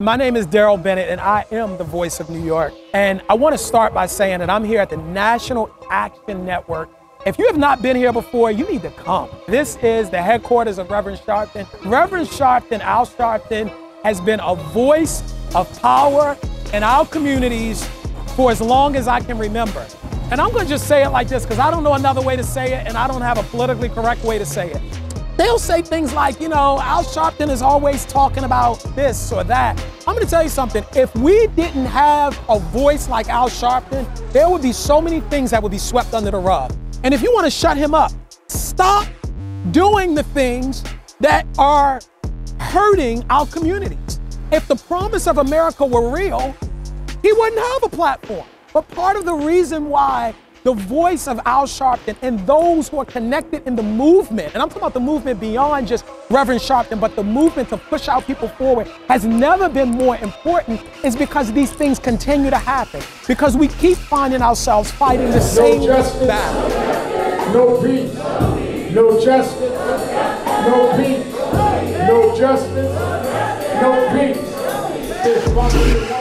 My name is Darrell Bennett, and I am the voice of New York. And I want to start by saying that I'm here at the National Action Network. If you have not been here before, you need to come. This is the headquarters of Reverend Sharpton. Reverend Sharpton, Al Sharpton, has been a voice of power in our communities for as long as I can remember. And I'm going to just say it like this, because I don't know another way to say it, and I don't have a politically correct way to say it. They'll say things like, you know, Al Sharpton is always talking about this or that. I'm going to tell you something. If we didn't have a voice like Al Sharpton, there would be so many things that would be swept under the rug. And if you want to shut him up, stop doing the things that are hurting our communities. If the promise of America were real, he wouldn't have a platform. But part of the reason why the voice of Al Sharpton and those who are connected in the movement, and I'm talking about the movement beyond just Reverend Sharpton, but the movement to push our people forward has never been more important, is because these things continue to happen. Because we keep finding ourselves fighting the same battle. No peace, no justice, no peace, no justice, no peace.